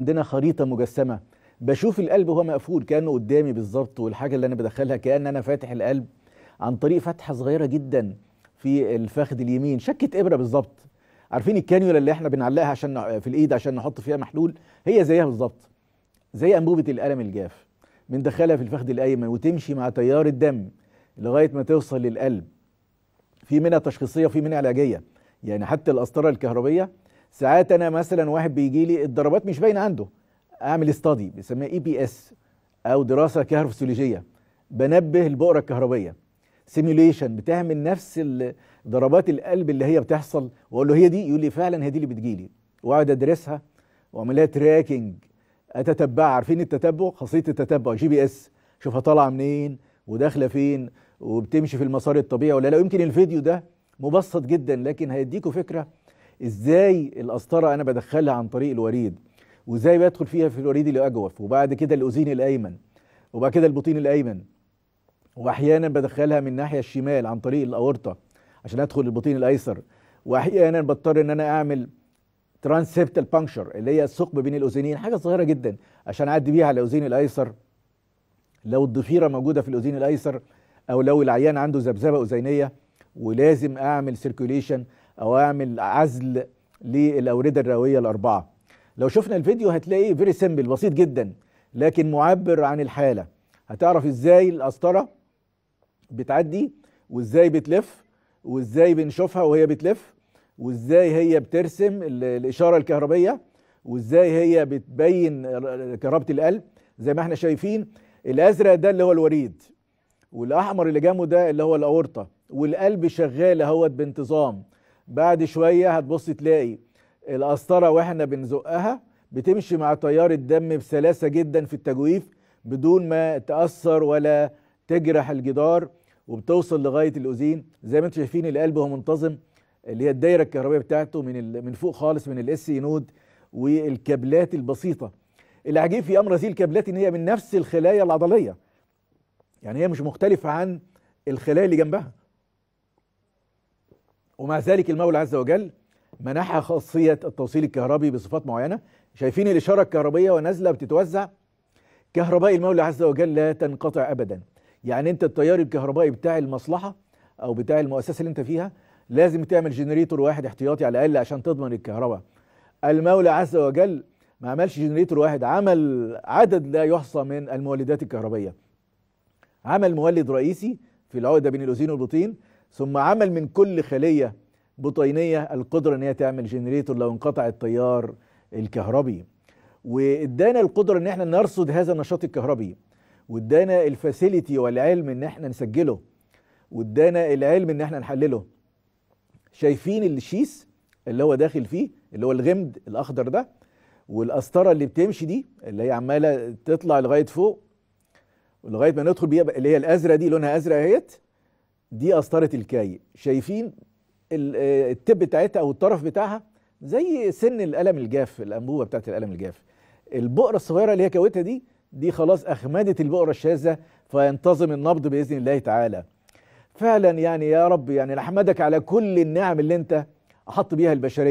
عندنا خريطة مجسمة، بشوف القلب وهو مقفول كأنه قدامي بالظبط، والحاجة اللي أنا بدخلها كأن أنا فاتح القلب عن طريق فتحة صغيرة جدا في الفخذ اليمين، شكة إبرة بالظبط. عارفين الكانيولا اللي احنا بنعلقها عشان في الإيد عشان نحط فيها محلول، هي زيها بالظبط، زي أنبوبة القلم الجاف، بندخلها في الفخذ الأيمن وتمشي مع تيار الدم لغاية ما توصل للقلب. في منها تشخيصية وفي منها علاجية، يعني حتى القسطرة الكهربية ساعات أنا مثلا واحد بيجي لي الضربات مش باينة عنده، أعمل استادي بيسميها APS أو دراسة كهروفسيولوجية، بنبه البؤرة الكهربية، سيميوليشن، بتعمل نفس ضربات القلب اللي هي بتحصل، وأقول له هي دي، يقول لي فعلا هي دي اللي بتجيلي، وأقعد أدرسها وأعمل لها تراكنج، أتتبعها. عارفين التتبع؟ خاصية التتبع GPS، شوفها طالعة منين وداخلة فين وبتمشي في المسار الطبيعي ولا لا. يمكن الفيديو ده مبسط جدا لكن هيديكوا فكرة ازاي القسطرة أنا بدخلها عن طريق الوريد، وازاي بدخل فيها في الوريد الأجوف، وبعد كده الأذين الأيمن، وبعد كده البطين الأيمن، وأحيانا بدخلها من الناحية الشمال عن طريق الأورطة عشان أدخل البطين الأيسر، وأحيانا بضطر إن أنا أعمل ترانسسبتال بانكشر اللي هي الثقب بين الأذنين، حاجة صغيرة جدا عشان أعدي بيها على الأذين الأيسر لو الضفيرة موجودة في الأذين الأيسر، أو لو العيان عنده ذبذبة أذينية ولازم أعمل سيركيوليشن أو أعمل عزل للأوردة الرئوية الأربعة. لو شفنا الفيديو هتلاقيه فيري سمبل، بسيط جدا لكن معبر عن الحالة، هتعرف إزاي القسطرة بتعدي وإزاي بتلف وإزاي بنشوفها وهي بتلف، وإزاي هي بترسم الإشارة الكهربية، وإزاي هي بتبين كهربة القلب. زي ما احنا شايفين الأزرق ده اللي هو الوريد، والأحمر اللي جنبه ده اللي هو الأورطة، والقلب شغال اهوت بانتظام. بعد شوية هتبص تلاقي القسطرة واحنا بنزقها بتمشي مع تيار الدم بسلاسة جدا في التجويف بدون ما تأثر ولا تجرح الجدار، وبتوصل لغاية الأذين. زي ما انتم شايفين القلب هو منتظم، اللي هي الدايرة الكهربية بتاعته من فوق خالص من الSA نود والكابلات البسيطة. العجيب في أمر هذه الكابلات إن هي من نفس الخلايا العضلية، يعني هي مش مختلفة عن الخلايا اللي جنبها، ومع ذلك المولى عز وجل منحها خاصية التوصيل الكهربي بصفات معينة. شايفين الإشارة الكهربية ونازلة بتتوزع، كهرباء المولى عز وجل لا تنقطع أبدا، يعني أنت التيار الكهربائي بتاع المصلحة أو بتاع المؤسسة اللي أنت فيها لازم تعمل جنريتور واحد احتياطي على الأقل عشان تضمن الكهرباء. المولى عز وجل ما عملش جنريتور واحد، عمل عدد لا يحصى من المولدات الكهربية، عمل مولد رئيسي في العقدة بين الأذين والبطين، ثم عمل من كل خلية بطينية القدرة ان هي تعمل جنريتور لو انقطع التيار الكهربي، وادانا القدرة ان احنا نرصد هذا النشاط الكهربي، وادانا الفاسيلتي والعلم ان احنا نسجله، وادانا العلم ان احنا نحلله. شايفين الشيس اللي هو داخل فيه اللي هو الغمد الاخضر ده، والقسطرة اللي بتمشي دي اللي هي عمالة تطلع لغاية فوق ولغاية ما ندخل بيها اللي هي الازرق دي لونها ازرق اهيت، دي قسطرة الكاي. شايفين التب بتاعتها او الطرف بتاعها زي سن القلم الجاف، الانبوبه بتاعت القلم الجاف. البؤره الصغيره اللي هي كوتها دي خلاص اخمدت البؤره الشاذه، فينتظم النبض باذن الله تعالى. فعلا يعني يا رب، يعني نحمدك على كل النعم اللي انت احط بيها البشريه.